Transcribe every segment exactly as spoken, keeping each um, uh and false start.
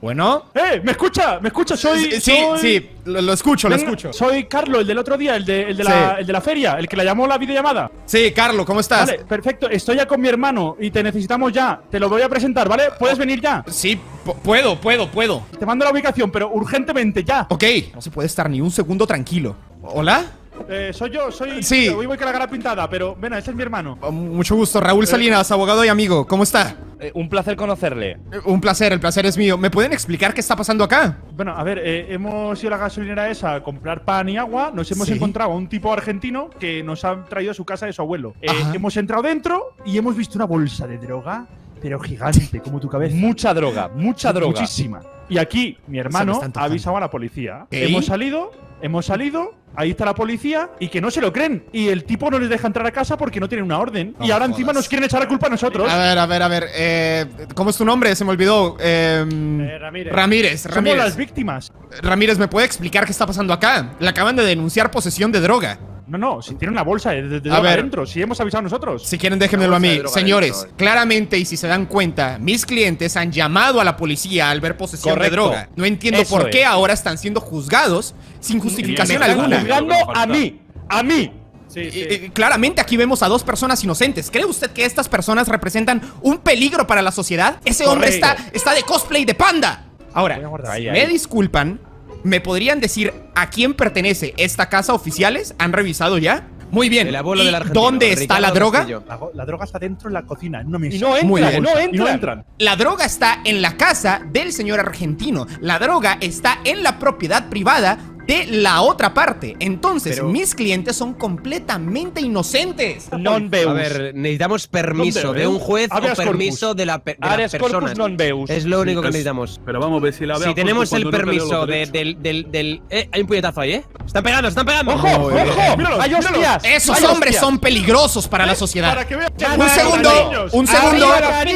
Bueno. ¡Eh! ¡Me escucha! ¡Me escucha! Soy. Sí, soy... sí, lo, lo escucho, lo escucho. Soy Carlos, el del otro día, el de, el de, la, sí. el de la feria, el que la llamó la videollamada. Sí, Carlos, ¿cómo estás? Vale, perfecto. Estoy ya con mi hermano y te necesitamos ya. Te lo voy a presentar, ¿vale? ¿Puedes venir ya? Sí, puedo, puedo, puedo. Te mando la ubicación, pero urgentemente ya. Ok. No se puede estar ni un segundo tranquilo. ¿Hola? Eh, soy yo, soy. Sí. Hoy voy con la cara pintada, pero venga, este es mi hermano. Mucho gusto, Raúl Salinas, abogado y amigo. ¿Cómo está? Eh, un placer conocerle. Eh, un placer, el placer es mío. ¿Me pueden explicar qué está pasando acá? Bueno, a ver, eh, hemos ido a la gasolinera esa a comprar pan y agua. Nos hemos ¿Sí? encontrado a un tipo argentino que nos ha traído a su casa de su abuelo. Eh, hemos entrado dentro y hemos visto una bolsa de droga, pero gigante, como tu cabeza. Mucha droga, mucha droga. Muchísima. Y aquí mi hermano ha avisado a la policía. ¿Eh? Hemos salido, hemos salido. Ahí está la policía y que no se lo creen. Y el tipo no les deja entrar a casa porque no tienen una orden. No, y ahora encima nos quieren echar la culpa a nosotros. A ver, a ver, a ver. Eh, ¿Cómo es tu nombre? Se me olvidó. Eh, eh, Ramírez. Ramírez, Ramírez. Somos las víctimas. Ramírez, ¿me puede explicar qué está pasando acá? Le acaban de denunciar posesión de droga. No, no, si tienen una bolsa de, de, de droga adentro, si hemos avisado nosotros. Si quieren, déjenmelo a mí. Señores, adentro. Claramente, y si se dan cuenta, mis clientes han llamado a la policía al ver posesión Correcto. de droga. No entiendo Eso por es. qué ahora están siendo juzgados sin justificación alguna. Me están juzgando a mí, a mí. Sí, sí. Eh, claramente aquí vemos a dos personas inocentes. ¿Cree usted que estas personas representan un peligro para la sociedad? Ese Correcto. hombre está, está de cosplay de panda. Ahora, ahí, ahí. me disculpan. ¿Me podrían decir a quién pertenece esta casa oficiales? ¿Han revisado ya? Muy bien. El abuelo del argentino, ¿dónde está Ricardo la droga? La, la droga está dentro en la cocina. No me y no entran, no entran. Y no entran. La droga está en la casa del señor argentino. La droga está en la propiedad privada de la otra parte. Entonces, Pero... mis clientes son completamente inocentes. Non veus. A ver, necesitamos permiso de un juez o permiso corpus. de la, pe de la persona. Non veus. Es lo único sí, que es... necesitamos. Pero vamos a ver si la veo. Si tenemos el permiso no de, del, del, del… Eh, hay un puñetazo ahí, ¿eh? Están pegando, están pegando. ¡Ojo, no, ojo! Míralos, ¡Hay hostias! Esos hay hombres hostias. son peligrosos para ¿Eh? la sociedad. Para que vean. Un segundo, un segundo.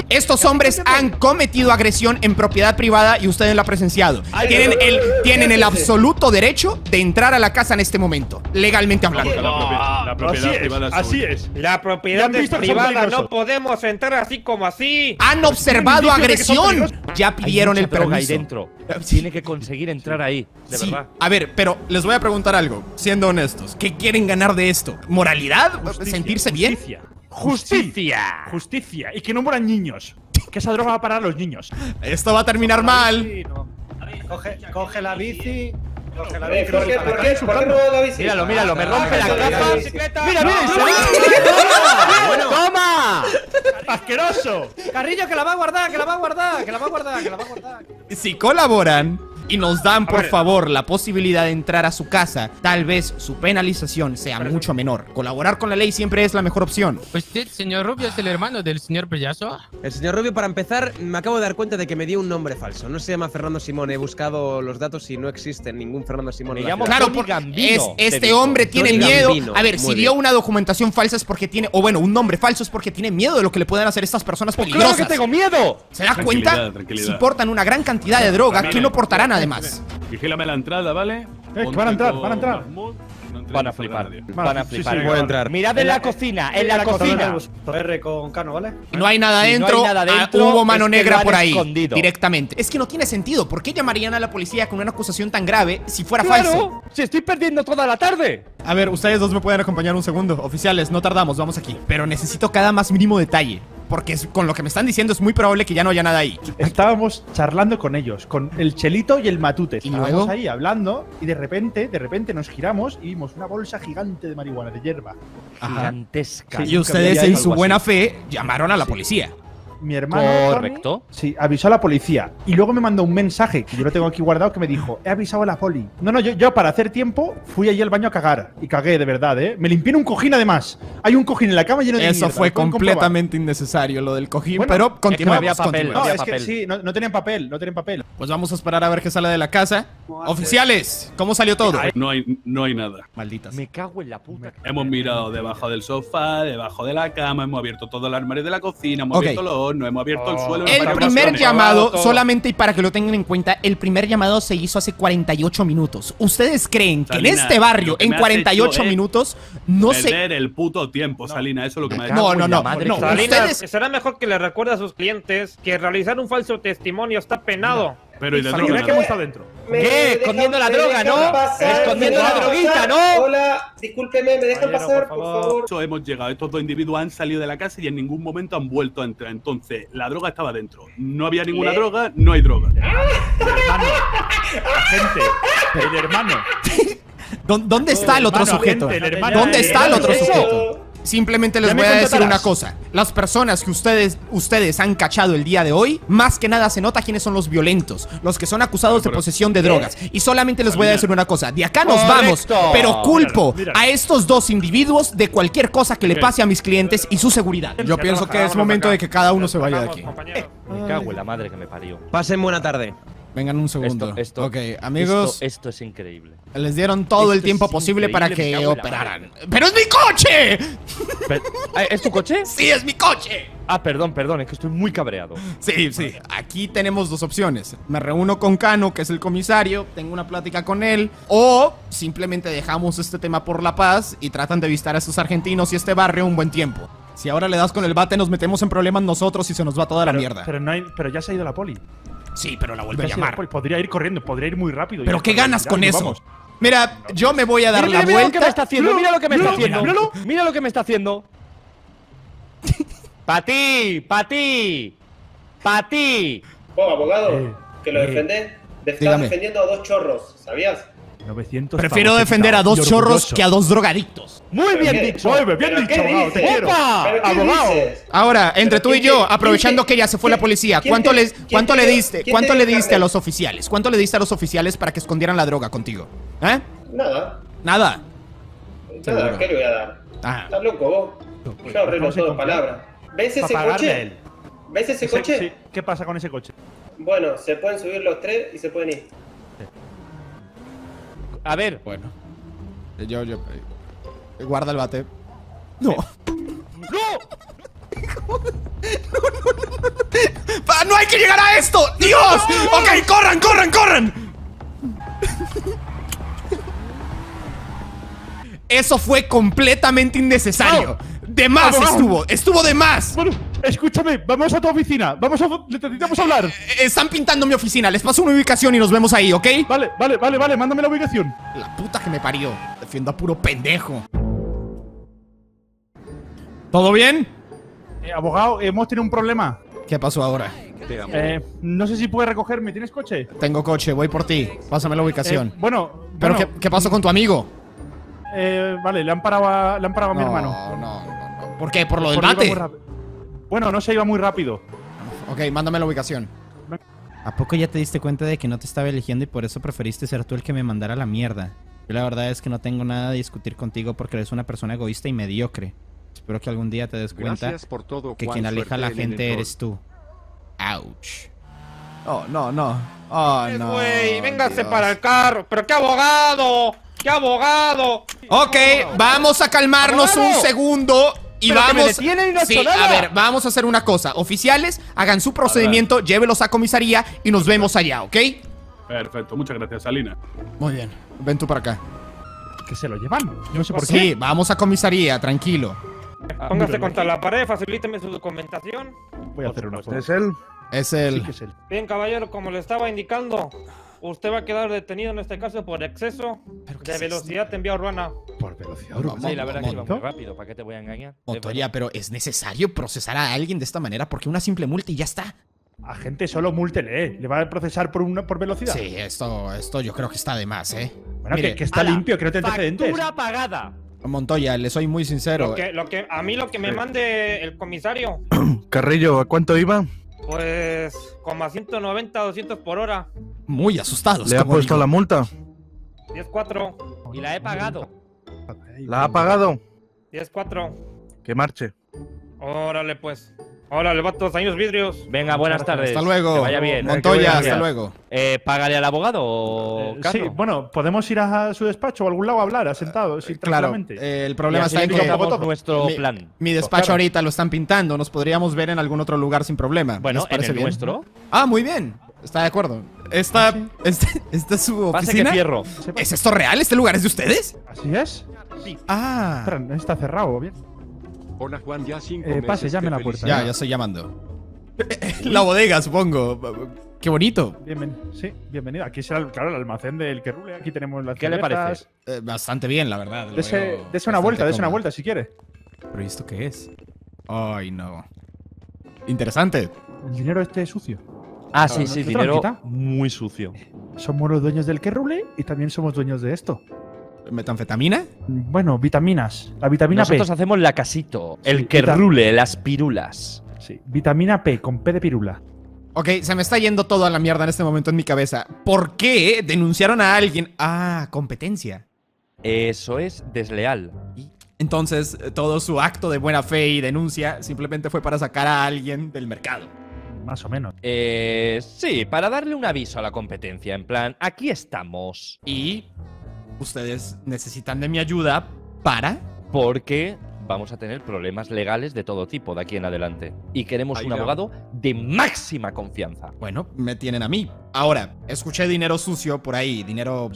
Estos hombres han cometido agresión en propiedad privada y ustedes la han presenciado. Tienen el, tienen el absoluto derecho de entrar a la casa en este momento, legalmente hablando. No, la propiedad así privada es, así es. La propiedad privada no podemos entrar así como así. Han observado agresión. Ya pidieron el permiso. Ahí dentro. Tiene que conseguir entrar ahí, de sí. verdad. A ver, pero les voy a preguntar algo, siendo honestos. ¿Qué quieren ganar de esto? ¿Moralidad? Justicia, ¿Sentirse justicia, bien? Justicia. Justicia. Y que no mueran niños. Que esa droga va a parar a los niños. Esto va a terminar mal. Bici, no. coge, coge la bici. Míralo, míralo, me rompe la capa. Mira, mira, ¡toma! ¡Asqueroso! Carrillo, que la va a guardar, que la va a guardar, que la va a guardar, que la va a guardar. Si colaboran y nos dan, por favor, la posibilidad de entrar a su casa, tal vez su penalización sea mucho menor. Colaborar con la ley siempre es la mejor opción. ¿Usted, señor Rubio, es el hermano del señor Pellazo? El señor Rubio, para empezar, me acabo de dar cuenta de que me dio un nombre falso. No se llama Fernando Simón. He buscado los datos y no existe ningún Fernando Simón. Claro, porque Gambino, es, este hombre tiene Tony miedo. Gambino. A ver, Muy si dio bien. una documentación falsa es porque tiene, o bueno, un nombre falso es porque tiene miedo de lo que le puedan hacer estas personas peligrosas. Pues ¡claro que tengo miedo! ¿Se da cuenta? Si portan una gran cantidad de droga, ¿qué no portarán? Además, vigílame la entrada, ¿vale? Eh, van a entrar, van a entrar. Van a flipar, van a flipar. Sí, sí, voy a entrar. Mirad en la cocina, en la cocina. R con Cano, ¿vale? No hay nada dentro. No hay nada dentro. Hubo mano negra por ahí, directamente. Es que no tiene sentido. ¿Por qué llamarían a la policía con una acusación tan grave si fuera falso? Si estoy perdiendo toda la tarde. A ver, ustedes dos me pueden acompañar un segundo. Oficiales, no tardamos, vamos aquí. Pero necesito cada más mínimo detalle. Porque con lo que me están diciendo es muy probable que ya no haya nada ahí. Estábamos charlando con ellos, con el Chelito y el Matute. Estábamos ¿Y luego? ahí hablando y de repente, de repente nos giramos y vimos una bolsa gigante de marihuana, de hierba. Ajá. Gigantesca. Sí, y ustedes en su buena así. fe llamaron a la sí. policía. Mi hermano Correcto. Tony, sí, avisó a la policía. Y luego me mandó un mensaje, que yo lo tengo aquí guardado, que me dijo: he avisado a la poli. No, no, yo, yo para hacer tiempo fui allí al baño a cagar. Y cagué, de verdad, ¿eh? Me limpié en un cojín, además. Hay un cojín en la cama lleno de mierda. Eso fue completamente innecesario, lo del cojín. Bueno, pero continuamos, es que no había papel. No, había es papel. que sí, no, no tenían papel, no tenían papel. Pues vamos a esperar a ver qué sale de la casa. Oficiales, ¿cómo salió todo? No hay, no hay nada. Malditas. Me cago en la puta. Hemos mirado debajo del sofá, debajo de la cama, hemos abierto todo el armario de la cocina, hemos okay. abierto los No hemos abierto oh. el suelo. El primer llamado, oh, solamente y para que lo tengan en cuenta, el primer llamado se hizo hace cuarenta y ocho minutos. ¿Ustedes creen Salina, que en este barrio, en cuarenta y ocho minutos, no se… Perder el puto tiempo, no. Salina, eso es lo que me ha dicho. No, no, no. Madre. no. Salina, ustedes… será mejor que le recuerde a sus clientes que realizar un falso testimonio está penado. No. Pero y de droga. ¿Qué hemos estado dentro? ¿Qué? Escondiendo la droga, ¿no? Escondiendo la droguita, ¿no? Hola, discúlpeme, ¿me dejan pasar, por favor? Hemos llegado, estos dos individuos han salido de la casa y en ningún momento han vuelto a entrar. Entonces, la droga estaba dentro. No había ninguna droga, no hay droga. Hermano. Gente. El hermano. ¿Dónde está el otro sujeto? ¿Dónde está el otro sujeto? Simplemente les voy a decir una cosa. Las personas que ustedes, ustedes han cachado el día de hoy, más que nada se nota quiénes son los violentos, los que son acusados de posesión de drogas. Y solamente les voy a decir una cosa. De acá nos vamos, pero culpo a estos dos individuos de cualquier cosa que le pase a mis clientes y su seguridad. Yo pienso que es momento de que cada uno se vaya de aquí. Me cago en la madre que me parió. Pasen buena tarde. Vengan un segundo. Esto, esto, ok, amigos. Esto, esto es increíble. Les dieron todo esto el tiempo posible para que operaran. ¡Pero es mi coche! Pero, ¿es tu coche? ¡Sí, es mi coche! Ah, perdón, perdón, es que estoy muy cabreado. Sí, sí. Aquí tenemos dos opciones. Me reúno con Cano, que es el comisario, tengo una plática con él, o simplemente dejamos este tema por la paz y tratan de visitar a estos argentinos y este barrio un buen tiempo. Si ahora le das con el bate, nos metemos en problemas nosotros y se nos va toda pero, la mierda. Pero, no hay, pero ya se ha ido la poli. Sí, pero la vuelve a llamar. Pues podría ir corriendo, podría ir muy rápido. ¿Pero qué ganas con eso? Mira, yo me voy a dar la vuelta. Mira lo que me está haciendo, mira lo que me está haciendo. Mira lo que me está haciendo. Pa' ti, pa' ti, pa' ti. Bueno, abogado, que lo defiende. Estás defendiendo a dos chorros, ¿sabías? novecientos Prefiero defender a dos chorros que a dos drogadictos. Muy bien dicho. Muy bien dicho, abogado. Te quiero. Abogado. Ahora, entre tú y yo, aprovechando que ya se fue la policía, ¿cuánto le diste? ¿Cuánto le diste a los oficiales? ¿Cuánto le diste a los oficiales para que escondieran la droga contigo? ¿Eh? Nada. ¿Nada? Nada, ¿qué le voy a dar? Estás loco vos. Yo arreglo todo en palabras. ¿Ves ese coche? ¿Ves ese coche? ¿Qué pasa con ese coche? Bueno, se pueden subir los tres y se pueden ir. A ver. Bueno. Yo, yo. Eh, guarda el bate. No. ¡No! No, no, no, no. ¡No hay que llegar a esto! ¡Dios! ¡No! Ok, corran, corran, corran. Eso fue completamente innecesario. No. De más vamos, estuvo, vamos. estuvo de más. Bueno, escúchame, vamos a tu oficina. Vamos a, necesitamos hablar. Están pintando mi oficina, les paso una ubicación y nos vemos ahí, ¿ok? Vale, vale, vale, vale, mándame la ubicación. La puta que me parió. Defiendo a puro pendejo. ¿Todo bien? Eh, abogado, hemos tenido un problema. ¿Qué pasó ahora? Eh, no sé si puedes recogerme, ¿tienes coche? Tengo coche, voy por ti. Pásame la ubicación. Eh, bueno, pero bueno, ¿qué, ¿qué pasó con tu amigo? Eh, vale, le han parado a, le han parado a no, mi hermano. No, no, no. ¿Por qué? ¿Por lo del bate? Bueno, no se iba muy rápido. Ok, mándame la ubicación. ¿A poco ya te diste cuenta de que no te estaba eligiendo y por eso preferiste ser tú el que me mandara la mierda? Yo la verdad es que no tengo nada a discutir contigo porque eres una persona egoísta y mediocre. Espero que algún día te des cuenta por todo, que quien aleja a la gente eres tú. Ouch. Oh, no, no. Oh, no. Güey, véngase Dios. Para el carro. ¡Pero qué abogado! ¡Qué abogado! Ok, vamos a calmarnos ¡Abogado! Un segundo y pero vamos. Que me y no sí, a ver, vamos a hacer una cosa. Oficiales, hagan su procedimiento, a llévelos a comisaría y nos vemos allá, ¿ok? Perfecto, muchas gracias, Salinas. Muy bien, ven tú para acá. Que se lo llevan. Yo no sé por sí, qué. Sí, vamos a comisaría, tranquilo. Ah, póngase contra la pared, facilíteme su documentación. Voy a hacer una foto. ¿Es él? Es él. Sí que es él. Bien, caballero, como le estaba indicando. Usted va a quedar detenido en este caso por exceso de velocidad en vía urbana. ¿Por velocidad urbana? Sí, la verdad es que iba muy rápido. ¿Para qué te voy a engañar? Montoya, pero ¿es necesario procesar a alguien de esta manera? Porque una simple multa y ya está. A gente solo múltele, ¿eh? ¿Le va a procesar por una por velocidad? Sí, esto, esto yo creo que está de más, ¿eh? Bueno, mire, que, que está ala, limpio, que no tiene antecedentes. Factura pagada. Montoya, le soy muy sincero. Lo que, lo que, a mí lo que me mande el comisario. Carrillo, ¿a cuánto iba? Pues como a ciento noventa, doscientos por hora. Muy asustados. ¿Le ha puesto la multa? diez cuatro. Y la he pagado. ¿La ha pagado? diez cuatro. Que marche. Órale, pues. Órale, vatos, años vidrios. Venga, buenas tardes. Hasta luego. Que vaya bien. Montoya, hasta luego. Eh, ¿Págale al abogado o Cano? Sí, bueno, podemos ir a su despacho o a algún lado a hablar, asentados. Uh, claro, eh, el problema está en que nuestro mi, plan. mi despacho claro. ahorita lo están pintando. Nos podríamos ver en algún otro lugar sin problema. Bueno, ¿les parece en el bien? nuestro. Ah, muy bien. Está de acuerdo. Esta, ¿sí? esta, esta es su oficina. Que cierro. ¿Es esto real? ¿Este lugar es de ustedes? Así es. Sí. Ah. Está cerrado, bien. Hola, Juan, ya cinco eh, pase, llame a la puerta. Ya, ya estoy llamando. La bodega, supongo. ¡Qué bonito! Bienven sí, bienvenido. Aquí será, claro, el almacén del que rule. Aquí tenemos las ciletas. ¿Qué le parece? Eh, bastante bien, la verdad. Dese una vuelta, dese una vuelta si quiere. ¿Pero y esto qué es? Ay, no. Interesante. El dinero este es sucio. Ah, sí, sí, dinero muy sucio. Somos los dueños del que rule y también somos dueños de esto. ¿Metanfetamina? Bueno, vitaminas. La vitamina Nosotros P. Nosotros hacemos la casito. El sí, que rule, las pirulas. Sí, vitamina P con P de pirula. Ok, se me está yendo todo a la mierda en este momento en mi cabeza. ¿Por qué denunciaron a alguien? Ah, competencia. Eso es desleal. Y entonces, todo su acto de buena fe y denuncia simplemente fue para sacar a alguien del mercado. Más o menos. Eh, sí, para darle un aviso a la competencia. En plan, aquí estamos. Y ustedes necesitan de mi ayuda para… Porque vamos a tener problemas legales de todo tipo de aquí en adelante. Y queremos Ay, un no. abogado de máxima confianza. Bueno, me tienen a mí. Ahora, escuché dinero sucio por ahí. Dinero…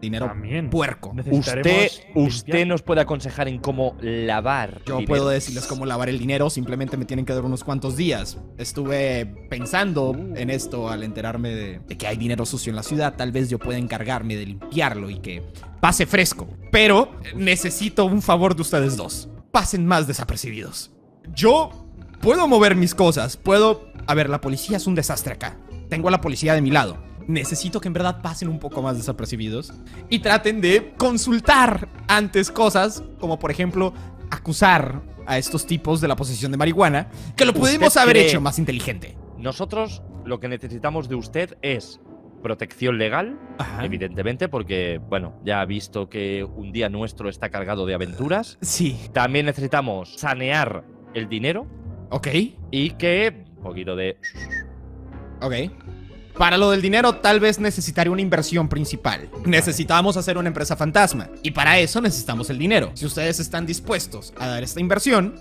Dinero También. puerco. Usted, usted nos puede aconsejar en cómo lavar Yo dinero. puedo decirles cómo lavar el dinero. Simplemente me tienen que dar unos cuantos días. Estuve pensando uh. en esto al enterarme de, de que hay dinero sucio en la ciudad. Tal vez yo pueda encargarme de limpiarlo y que pase fresco. Pero necesito un favor de ustedes dos. Pasen más desapercibidos. Yo puedo mover mis cosas. Puedo... A ver, la policía es un desastre acá. Tengo a la policía de mi lado. Necesito que en verdad pasen un poco más desapercibidos y traten de consultar antes cosas, como por ejemplo acusar a estos tipos de la posesión de marihuana, que lo pudimos haber hecho más inteligente. Nosotros lo que necesitamos de usted es protección legal, Ajá. evidentemente, porque bueno, ya ha visto que un día nuestro está cargado de aventuras. Sí. También necesitamos sanear el dinero. Ok. Y que un poquito de… Ok. Para lo del dinero, tal vez necesitaré una inversión principal. Necesitamos hacer una empresa fantasma. Y para eso necesitamos el dinero. Si ustedes están dispuestos a dar esta inversión,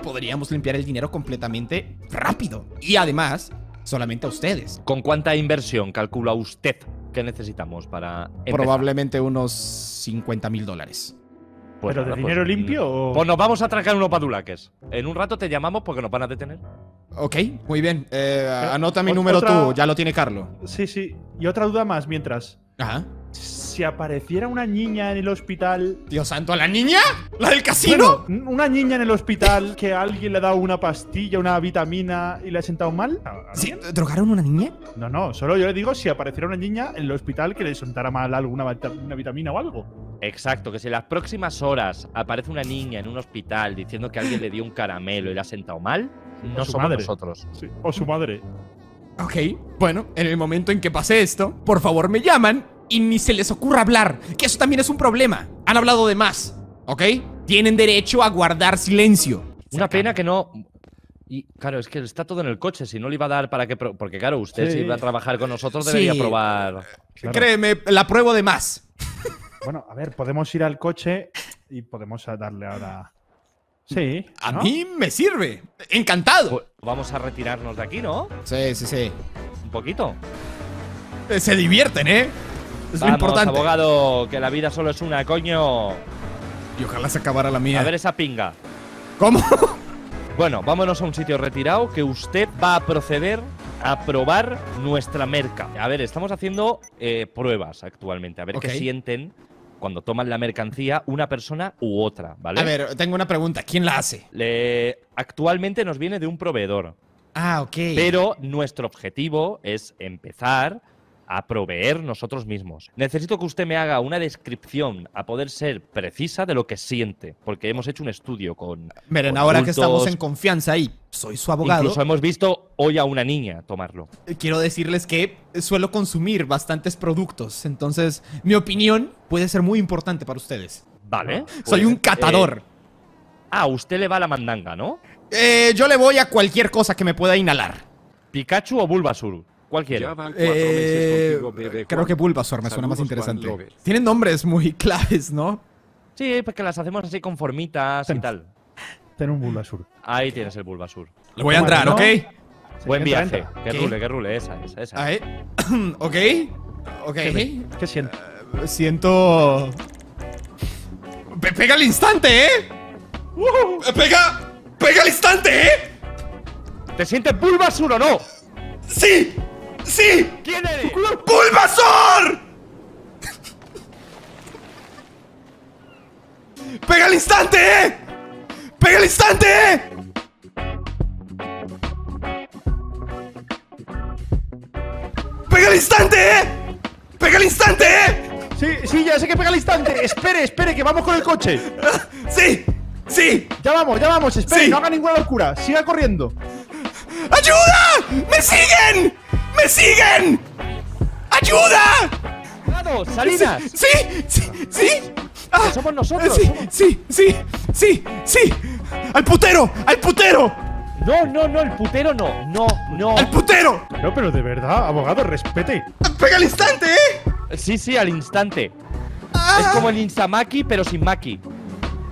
podríamos limpiar el dinero completamente rápido. Y además, solamente a ustedes. ¿Con cuánta inversión calcula usted que necesitamos para empezar? Probablemente unos cincuenta mil dólares. Pues ¿Pero nada, de dinero pues, limpio o...? Pues nos vamos a atracar unos badulaques. En un rato te llamamos porque nos van a detener. Ok, muy bien. Eh, anota mi número otra... tú, ya lo tiene Carlos. Sí, sí. Y otra duda más mientras. Ajá. Si apareciera una niña en el hospital… ¡Dios santo! ¿La niña? ¿La del casino? Bueno, una niña en el hospital que alguien le ha dado una pastilla, una vitamina y le ha sentado mal. ¿Sí? ¿Drogaron una niña? No, no. Solo yo le digo si apareciera una niña en el hospital que le sentara mal alguna una vitamina o algo. Exacto. Que si en las próximas horas aparece una niña en un hospital diciendo que alguien le dio un caramelo y le ha sentado mal… No somos nosotros. Sí. O su madre. Ok, bueno, en el momento en que pase esto, por favor me llaman y ni se les ocurra hablar, que eso también es un problema. Han hablado de más, ¿ok? Tienen derecho a guardar silencio. Una pena que no… Y claro, es que está todo en el coche, si no le iba a dar para que… Pro... Porque claro, usted sí. si iba a trabajar con nosotros debería sí. probar… Claro. Créeme, la pruebo de más. Bueno, a ver, podemos ir al coche y podemos darle ahora… Sí. A ¿no? mí me sirve. Encantado. Pues vamos a retirarnos de aquí, ¿no? Sí, sí, sí. Un poquito. Eh, se divierten, ¿eh? Es vamos, lo importante. Abogado, que la vida solo es una, coño. Y ojalá se acabara la mía. A ver esa pinga. ¿Cómo? Bueno, vámonos a un sitio retirado que usted va a proceder a probar nuestra merca. A ver, estamos haciendo eh, pruebas actualmente. A ver okay. qué sienten cuando toman la mercancía una persona u otra, ¿vale? A ver, tengo una pregunta. ¿Quién la hace? Le... Actualmente nos viene de un proveedor. Ah, ok. Pero nuestro objetivo es empezar a proveer nosotros mismos. Necesito que usted me haga una descripción, a poder ser precisa, de lo que siente. Porque hemos hecho un estudio con… Miren, con ahora adultos, que estamos en confianza y soy su abogado… Incluso hemos visto hoy a una niña tomarlo. Quiero decirles que suelo consumir bastantes productos. Entonces, mi opinión… puede ser muy importante para ustedes. Vale. Pues, soy un catador. Eh, ah, usted le va a la mandanga, ¿no? Eh, yo le voy a cualquier cosa que me pueda inhalar. ¿Pikachu o Bulbasaur? Cualquiera. Eh, contigo, creo que Bulbasaur me Saludos, suena más interesante. Tienen nombres muy claves, ¿no? Sí, porque las hacemos así conformitas ten, y tal. Ten un Bulbasaur. Ahí tienes el Bulbasaur. Le voy a entrar, ¿no? ¿ok? Sí, Buen viaje. Entra. Que ¿Qué? rule, que rule. Esa es, esa es. ¿Ok? ¿Ok? ¿Qué, qué siento? Uh, Siento… Pe ¡Pega al instante, eh! Uh, ¡Pega! ¡Pega al instante, eh! ¿Te sientes Bulbasaur o no? ¡Sí! ¡Sí! ¿Quién eres? ¡Bulbasaur! ¡Pega al instante, eh! ¡Pega al instante, eh! ¡Pega al instante, eh! ¡Pega al instante, eh! Sí, sí, ya sé que pega al instante. Espere, espere, que vamos con el coche. ¡Sí! ¡Sí! Ya vamos, ya vamos, espere, sí. No haga ninguna locura. Siga corriendo. ¡Ayuda! ¡Me siguen! ¡Me siguen! ¡Ayuda! ¡Claro, Salinas! ¡Sí! ¡Sí! ¡Sí! sí. Ah, ¡somos nosotros! Sí, somos... ¡Sí! ¡Sí! ¡Sí! ¡Sí! ¡Al putero! ¡Al putero! No, no, no, el putero no. No, no. ¡Al putero! No, pero de verdad, abogado, respete. ¡Pega al instante, eh! Sí, sí, al instante. Ah. Es como el Instamaki, pero sin Maki.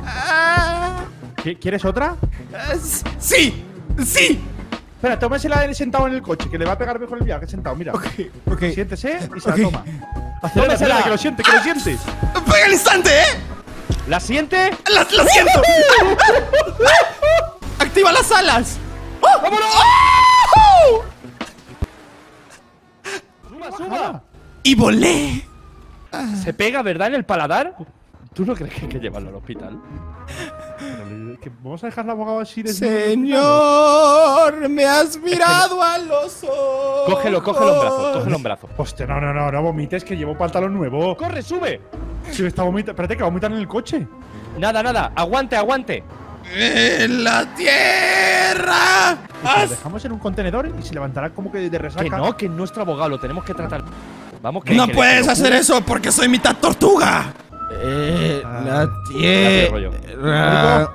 Ah. ¿Quieres otra? Ah, ¡sí! ¡Sí! Espera, tómasela él sentado en el coche, que le va a pegar mejor el viaje sentado, mira. Ok, ok. Siéntese y se okay. la toma. Acelera, acelera, que lo siente, que ah, lo siente. ¡Pega el instante, eh! ¿La siente? ¡La, la siento! ¡Activa las alas! ¡Oh! ¡Vámonos! ¡Oh! ¡Suba, suba! ¡Y volé! ¿Se pega, verdad, en el paladar? ¿Tú no crees que hay que llevarlo al hospital? Que vamos a dejar al abogado así de… ¡Señor! ¡Me has mirado a los ojos! Cógelo, cógelo en brazos, cógelo en brazos. Hostia, no, no, no, no vomites, que llevo pantalón nuevo. ¡Corre, sube! Si me está vomitando… Espérate, que vomitan en el coche. Nada, nada, aguante, aguante. ¡En la tierra! Lo dejamos en un contenedor y se levantará como que de resaca. Que no, que es nuestro abogado, lo tenemos que tratar. Vamos, que… ¡No que puedes hacer eso porque soy mitad tortuga! Eh… Ah, la tierra…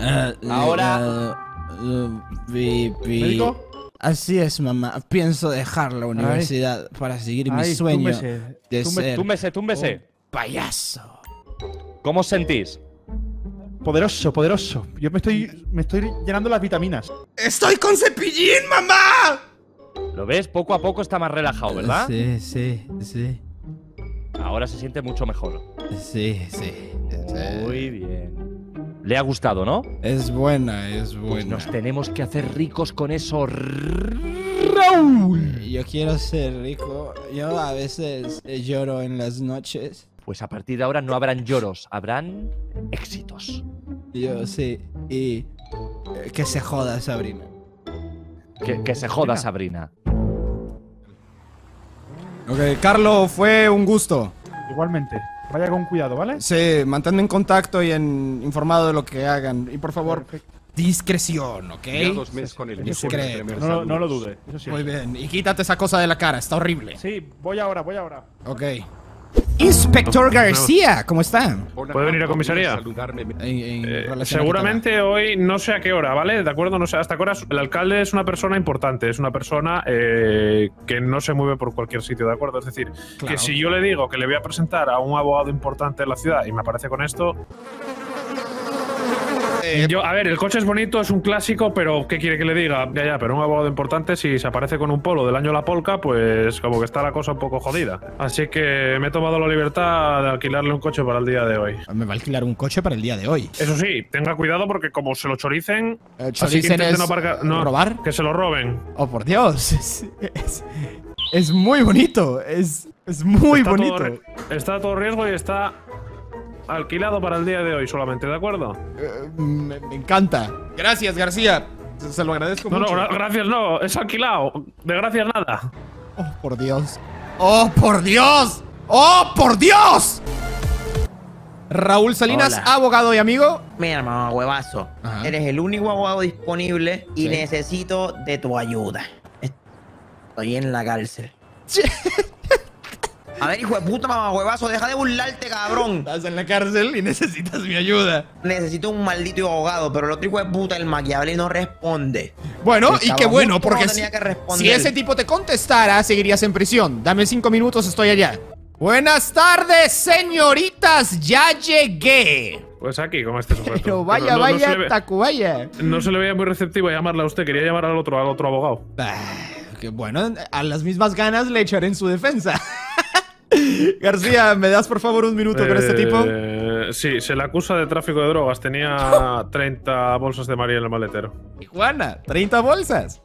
Uh, Ahora… Uh, vi, vi. ¿Médico? Así es, mamá. Pienso dejar la universidad Ay. para seguir Ay, mi sueño túmbese, de túmbese, ser túmbese, túmbese. Un payaso. ¿Cómo os sentís? Poderoso, poderoso. Yo me estoy, me estoy llenando las vitaminas. ¡Estoy con cepillín, mamá! ¿Lo ves? Poco a poco está más relajado, ¿verdad? Sí, sí, sí. Ahora se siente mucho mejor. Sí, sí. Muy bien. Le ha gustado, ¿no? Es buena, es buena. Pues nos tenemos que hacer ricos con eso, Raúl. Yo quiero ser rico. Yo a veces lloro en las noches. Pues a partir de ahora no habrán lloros, habrán éxitos. Yo sí. Y eh, que se joda, Sabrina. Que, que se joda, Sabrina. Ok, Carlos, fue un gusto. Igualmente. Vaya con cuidado, ¿vale? Sí, manténme en contacto y en informado de lo que hagan. Y por favor, perfecto. Discreción, ¿ok? Dos meses con el discreto. No, no lo dude. Eso sí. Muy bien. Y quítate esa cosa de la cara, está horrible. Sí, voy ahora, voy ahora. Ok. Inspector García, ¿cómo están? ¿Puede venir a comisaría? En, en eh, seguramente hoy, no sé a qué hora, ¿vale? De acuerdo, no sé, hasta qué hora. El alcalde es una persona importante, es una persona eh, que no se mueve por cualquier sitio, ¿de acuerdo? Es decir, claro, que si yo le digo que le voy a presentar a un abogado importante de la ciudad y me aparece con esto… Yo, a ver, el coche es bonito, es un clásico, pero ¿qué quiere que le diga? Ya, ya, pero un abogado importante, si se aparece con un polo del año la polca, pues como que está la cosa un poco jodida. Así que me he tomado la libertad de alquilarle un coche para el día de hoy. Me va a alquilar un coche para el día de hoy. Eso sí, tenga cuidado porque como se lo choricen… Eh, choricen es aparcar, no, robar. Que se lo roben. Oh, por Dios. Es, es, es muy bonito, es, es muy está bonito. Todo, está a todo riesgo y está… alquilado para el día de hoy solamente, ¿de acuerdo? Eh, me, me encanta. Gracias, García. Se, se lo agradezco no, mucho. No, no, gracias no. Es alquilado. De gracias nada. Oh, por Dios. ¡Oh, por Dios! ¡Oh, por Dios! Raúl Salinas, hola, abogado y amigo. Mira, mamá huevazo. Ajá. Eres el único abogado disponible y sí, necesito de tu ayuda. Estoy en la cárcel. A ver, hijo de puta, mamá huevazo, deja de burlarte, cabrón. Estás en la cárcel y necesitas mi ayuda. Necesito un maldito abogado, pero el otro hijo de puta, el maquiable, no responde. Bueno, el y qué bueno, porque no si, si ese tipo te contestara, seguirías en prisión. Dame cinco minutos, estoy allá. Buenas tardes, señoritas, ya llegué. Pues aquí, como este sujeto. Pero vaya, no, vaya, no Tacubaya. No se le veía muy receptivo a llamarla a usted, quería llamar al otro, al otro abogado. Ah, que bueno, a las mismas ganas le echaré en su defensa. García, ¿me das por favor un minuto eh, con este tipo? Sí, se le acusa de tráfico de drogas. Tenía treinta bolsas de María en el maletero. Juana, ¿treinta bolsas?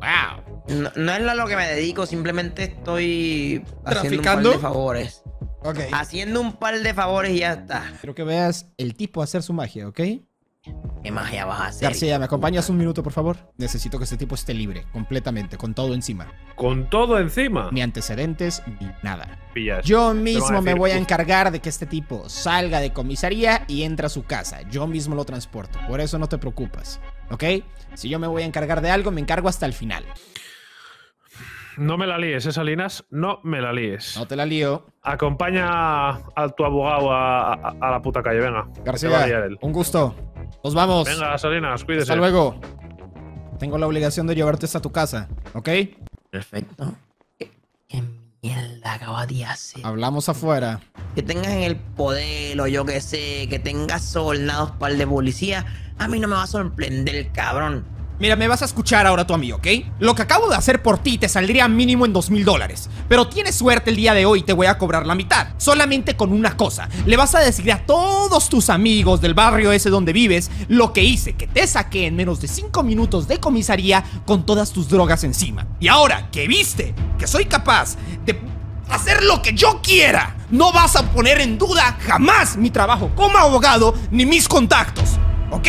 Wow. No, no es a lo que me dedico, simplemente estoy haciendo ¿Traficando? un par de favores. Okay. Haciendo un par de favores y ya está. Quiero que veas el tipo hacer su magia, ¿ok? ¿Qué magia vas a hacer? García, ¿me acompañas un minuto, por favor? Necesito que este tipo esté libre, completamente, con todo encima. ¿Con todo encima? Ni antecedentes, ni nada. Pillas. Yo mismo me voy a encargar de que este tipo salga de comisaría y entre a su casa. Yo mismo lo transporto, por eso no te preocupes, ¿ok? Si yo me voy a encargar de algo, me encargo hasta el final. No me la líes, ¿eh, Salinas? No me la líes. No te la lío. Acompaña a tu abogado a, a, a la puta calle, venga. García, un gusto. Nos vamos. Venga, Salinas, cuídese. Hasta luego. Tengo la obligación de llevarte hasta tu casa, ¿ok? Perfecto. ¿Qué, qué mierda acabas de hacer? Hablamos afuera. Que tengas en el poder o yo qué sé, que tengas sobornados par de policía, a mí no me va a sorprender, cabrón. Mira, me vas a escuchar ahora tú a mí, ¿ok? Lo que acabo de hacer por ti te saldría mínimo en dos mil dólares. Pero tienes suerte el día de hoy, te voy a cobrar la mitad. Solamente con una cosa. Le vas a decir a todos tus amigos del barrio ese donde vives lo que hice, que te saqué en menos de cinco minutos de comisaría con todas tus drogas encima. Y ahora que viste que soy capaz de hacer lo que yo quiera, no vas a poner en duda jamás mi trabajo como abogado ni mis contactos, ¿ok?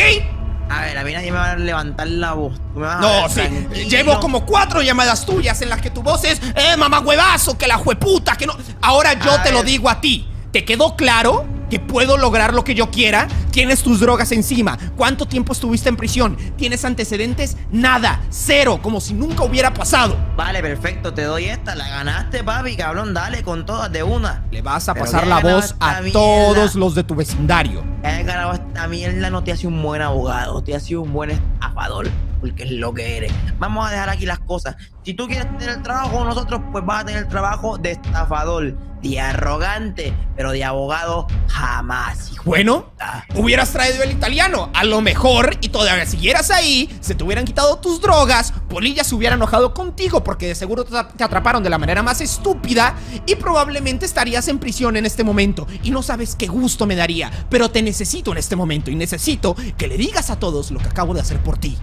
A ver, a mí nadie me va a levantar la voz. Tú me vas no, a sí. Tranquilo. Llevo como cuatro llamadas tuyas en las que tu voz es, eh, mamá huevazo, que la jueputa, que no. Ahora yo a te ver. lo digo a ti. ¿Te quedó claro que puedo lograr lo que yo quiera? Tienes tus drogas encima. ¿Cuánto tiempo estuviste en prisión? ¿Tienes antecedentes? Nada. Cero. Como si nunca hubiera pasado. Vale, perfecto. Te doy esta. La ganaste, papi, cabrón. Dale con todas de una. Le vas a Pero pasar la voz a mierda. todos los de tu vecindario. Esta mierda no te hace un buen abogado. Te hace un buen estafador. Porque es lo que eres. Vamos a dejar aquí las cosas. Si tú quieres tener el trabajo con nosotros, pues vas a tener el trabajo de estafador, de arrogante, pero de abogado jamás. Bueno, hubieras traído el italiano, a lo mejor, y todavía siguieras ahí, se te hubieran quitado tus drogas, Polilla se hubiera enojado contigo porque de seguro te atraparon de la manera más estúpida y probablemente estarías en prisión en este momento. Y no sabes qué gusto me daría, pero te necesito en este momento y necesito que le digas a todos lo que acabo de hacer por ti.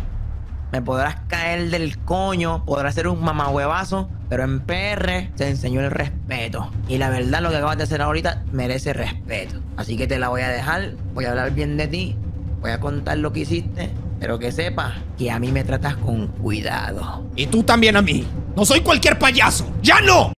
Me podrás caer del coño, podrás ser un mamahuevazo, pero en P R se enseñó el respeto. Y la verdad, lo que acabas de hacer ahorita merece respeto. Así que te la voy a dejar, voy a hablar bien de ti, voy a contar lo que hiciste, pero que sepas que a mí me tratas con cuidado. Y tú también a mí. No soy cualquier payaso. ¡Ya no!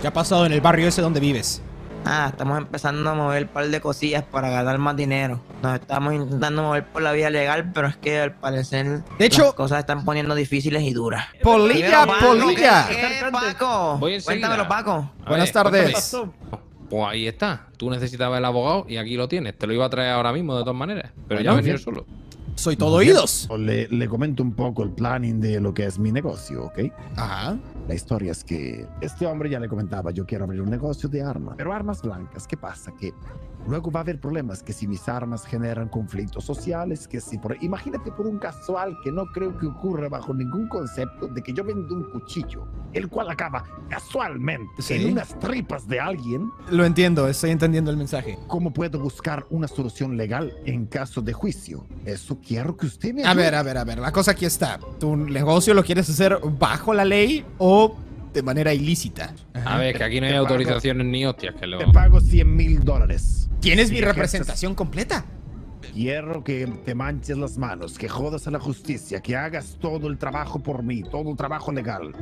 ¿Qué ha pasado en el barrio ese donde vives? Ah, estamos empezando a mover un par de cosillas para ganar más dinero. Nos estamos intentando mover por la vía legal, pero es que al parecer de hecho, las cosas están poniendo difíciles y duras. ¡Polilla, polilla! ¿Qué, Paco? Cuéntamelo, Paco. Buenas tardes. Pues ahí está. Tú necesitabas el abogado y aquí lo tienes. Te lo iba a traer ahora mismo, de todas maneras. Pero ya ha venido solo. Soy todo oídos. Le, le comento un poco el planning de lo que es mi negocio, ¿ok? Ajá. La historia es que este hombre ya le comentaba, yo quiero abrir un negocio de armas, pero armas blancas. ¿Qué pasa? Que luego va a haber problemas, que si mis armas generan conflictos sociales, que si por... Imagínate por un casual que no creo que ocurra bajo ningún concepto de que yo vendo un cuchillo, el cual acaba casualmente ¿Sí? en unas tripas de alguien. Lo entiendo, estoy entendiendo el mensaje. ¿Cómo puedo buscar una solución legal en caso de juicio? Eso quiero que usted me ayude. A ver, a ver, a ver, la cosa aquí está. ¿Tu negocio lo quieres hacer bajo la ley o de manera ilícita? A ver, que aquí no hay pago, autorizaciones ni hostias que lo... Te pago cien mil dólares. ¿Tienes si mi representación completa? Quiero que te manches las manos, que jodas a la justicia, que hagas todo el trabajo por mí, todo el trabajo legal.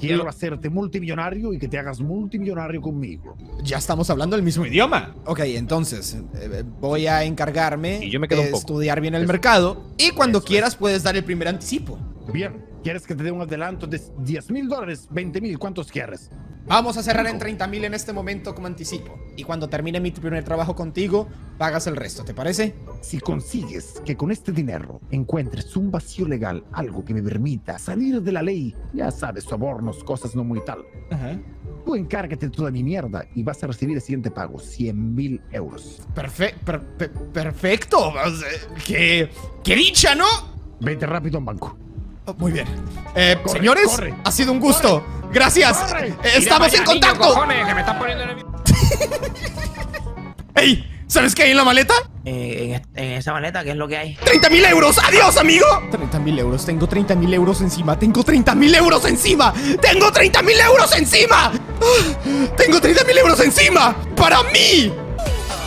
Quiero hacerte multimillonario y que te hagas multimillonario conmigo. Ya estamos hablando el mismo idioma. Ok, entonces eh, voy a encargarme y yo me quedo de un poco. estudiar bien el Eso. mercado. Y cuando Eso. quieras puedes dar el primer anticipo. Bien, ¿quieres que te dé un adelanto de diez mil dólares, veinte mil? ¿Cuántos quieres? Vamos a cerrar en treinta mil en este momento como anticipo. Y cuando termine mi primer trabajo contigo, pagas el resto, ¿te parece? Si consigues que con este dinero encuentres un vacío legal, algo que me permita salir de la ley, ya sabes, sobornos, cosas no muy tal. Ajá. Tú encárgate de toda mi mierda y vas a recibir el siguiente pago, cien mil euros. Perfe per per perfecto. ¡Qué, qué dicha, ¿no? Vete rápido a un banco. Oh, muy bien. Eh, corre, señores, corre, ha sido un gusto. Corre, Gracias. Corre. Eh, estamos en contacto. Niño, cojones, que me están poniendo en el... ¡Ey! ¿Sabes qué hay en la maleta? Eh, en, en esa maleta, ¿qué es lo que hay? ¡treinta mil euros! ¡Adiós, amigo! treinta mil euros, tengo treinta mil euros encima. ¡Tengo treinta mil euros encima! ¡Tengo treinta mil euros encima! ¡Ah! ¡Tengo treinta mil euros encima! ¡Para mí!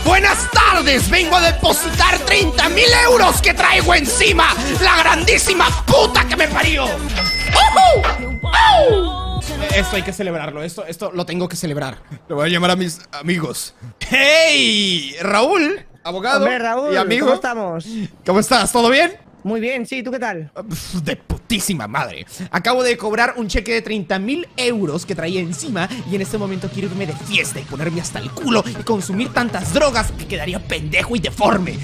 ¡Buenas tardes! ¡Vengo a depositar treinta mil euros que traigo encima! ¡La grandísima puta que me parió! ¡Oh! ¡Oh! Esto hay que celebrarlo, esto, esto lo tengo que celebrar. Lo voy a llamar a mis amigos. ¡Hey! Raúl, abogado. Hombre, Raúl, y amigo. ¿Cómo estamos? ¿Cómo estás? ¿Todo bien? Muy bien, sí, ¿tú qué tal? De putísima madre. Acabo de cobrar un cheque de treinta mil euros que traía encima y en este momento quiero irme de fiesta y ponerme hasta el culo y consumir tantas drogas que quedaría pendejo y deforme.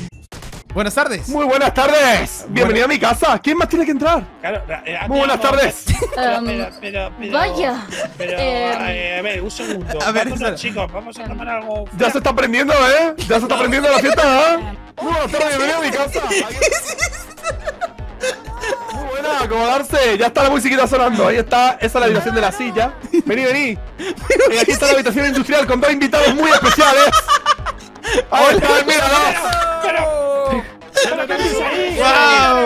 Buenas tardes. Muy buenas tardes. Bienvenido bueno. a mi casa. ¿Quién más tiene que entrar? Claro, muy buenas tardes. Um, pero, pero, pero, vaya. Pero, eh, a ver, un segundo. A ver, vamos, chicos, vamos a tomar algo. Ya se está prendiendo, ¿eh? Ya se está prendiendo la fiesta, ¿eh? Muy buenas tardes. Bienvenido a mi casa. Muy buena, acomodarse. Ya está la musiquita sonando. Ahí está. Esa es la habitación de la silla. Vení, vení. Y aquí está la habitación industrial con dos invitados muy especiales. Ahí está, míralo. ¡Wow!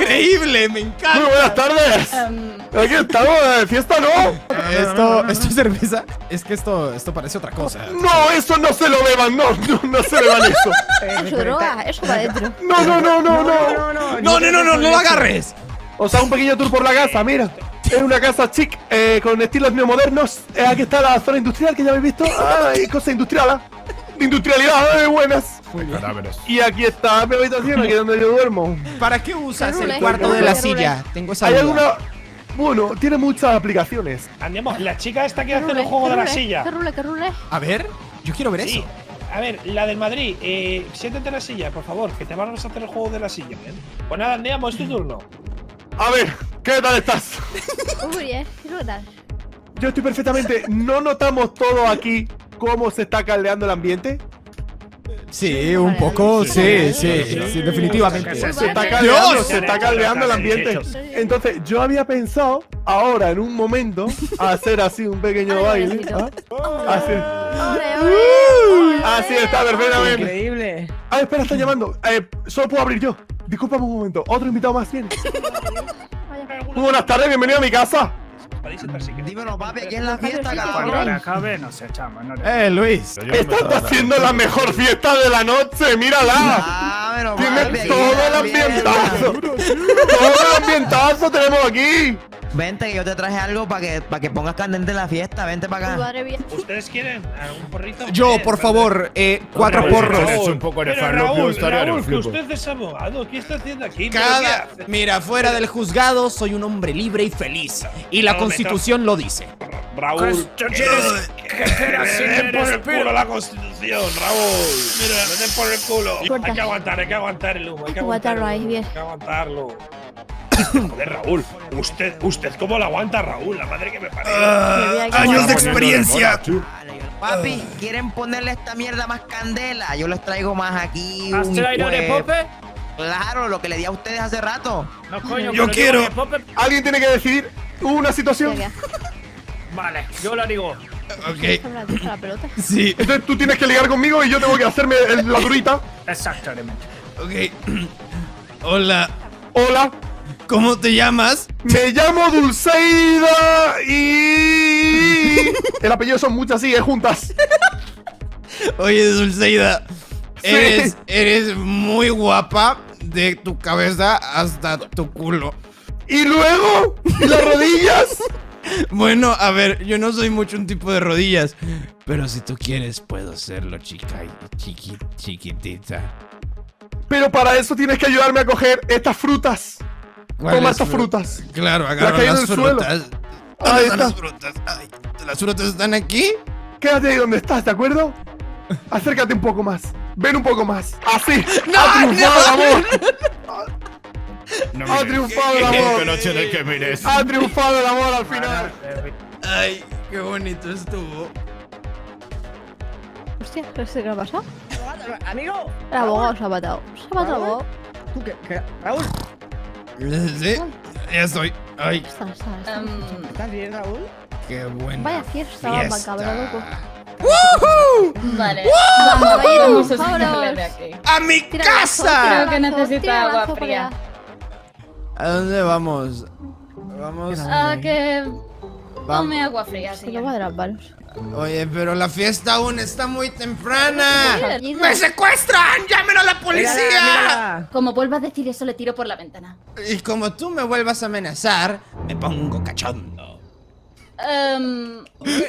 ¡Increíble! ¡Me encanta! Muy buenas tardes. Um, Aquí estamos de fiesta, ¿no? Esto, esto es cerveza. Es que esto, esto parece otra cosa. No, eso no se lo beban. No, no, no se beban eso. Eso droga, eso va dentro. No, no, no, no, no. No, no, no, no, no, no lo agarres. O sea, un pequeño tour por la casa, mira. Es una casa chic, eh, con estilos neomodernos. Eh, aquí está la zona industrial que ya habéis visto. Ah, hay cosas industriales. Industrialidad, eh, buenas. Y aquí está mi habitación, aquí donde yo duermo. ¿Para qué usas el cuarto de la silla? Tengo esa duda. ¿Hay alguna? Bueno, tiene muchas aplicaciones. Andemos, la chica esta que hace el juego de la silla. A ver, yo quiero ver eso. A ver, la del Madrid, eh, siéntate en la silla, por favor, que te vamos a hacer el juego de la silla. Pues nada, andemos, es tu turno. A ver, ¿qué tal estás? Muy bien, ¿qué tal? Yo estoy perfectamente. ¿No notamos todo aquí cómo se está caldeando el ambiente? Sí, un poco, sí, sí, sí, sí, definitivamente. Se está caldeando, se está caldeando el ambiente. Entonces, yo había pensado ahora, en un momento, hacer así un pequeño baile. ¿Ah? Así. Así está, perfectamente. Increíble. Ah, espera, está llamando. Eh, solo puedo abrir yo. Discúlpame un momento. Otro invitado más viene. Buenas tardes, bienvenido a mi casa. Dímelo, papi, aquí en la fiesta, cabrón. Eh, Luis, estás haciendo la mejor fiesta de la noche, mírala. Tienes todo el ambientazo. Todo el ambientazo tenemos aquí. Vente, que yo te traje algo para que, para que pongas candente en la fiesta. Vente para acá. ¿Ustedes quieren algún porrito? Yo, por favor, eh, cuatro porros. Es un poco nefano. Raúl, Raúl, que usted es abogado. ¿Qué está haciendo aquí? Cada, mira, fuera del juzgado soy un hombre libre y feliz. Y la Constitución lo dice. Raúl, que te por el culo la Constitución, Raúl. Mira, no te por el culo. Hay que aguantar, hay que aguantar el humo. Hay que aguantarlo ahí, bien. Hay que aguantarlo. Joder, Raúl, usted, usted cómo lo aguanta, Raúl, la madre que me parió. Uh, años de experiencia. Papi, ¿quieren ponerle esta mierda más candela? Yo les traigo más aquí. ¿Has traído de Pope? Claro, lo que le di a ustedes hace rato. No, coño, yo quiero. Alguien tiene que decidir una situación. Vale, yo la digo. Ok. Sí. Entonces tú tienes que ligar conmigo y yo tengo que hacerme la durita. Exactamente. Ok. Hola. Hola. ¿Cómo te llamas? Me llamo Dulceida y... el apellido son muchas, sí, es juntas. Oye, Dulceida, sí. eres, eres muy guapa de tu cabeza hasta tu culo. ¿Y luego? ¿Y las rodillas? Bueno, a ver, yo no soy mucho un tipo de rodillas, pero si tú quieres puedo serlo, chica y chiqui, chiquitita. Pero para eso tienes que ayudarme a coger estas frutas. Toma estas frutas. Claro, agarra las frutas. Ahí están las frutas. Ay, ¿las frutas están aquí? Quédate ahí donde estás, ¿de acuerdo? Acércate un poco más. Ven un poco más. Así. ¡No, ha triunfado no, el amor! No, no, ha triunfado el amor. Ha triunfado el amor al final. Ay, qué bonito estuvo. Hostia, ¿qué ha pasado? Amigo. El abogado se ha matado. Se ha matado el abogado. ¿Tú qué? ¿Qué? ¿Raúl? Sí, ya estoy. Ay. Está, está, está. Um, ¿Estás bien, Raúl? Qué buena. Vaya fiesta, macabrón. ¡Woohoo! Vale, vamos, vamos a sacarle de aquí. ¡A mi casa! Creo que necesita agua fría. ¿A dónde vamos? Vamos a que... Tome agua fría, sí. Oye, pero la fiesta aún está muy temprana. ¡Me secuestran! ¡Llamen a la policía! Como vuelvas a decir eso, le tiro por la ventana. Y como tú me vuelvas a amenazar, me pongo cachondo. Um...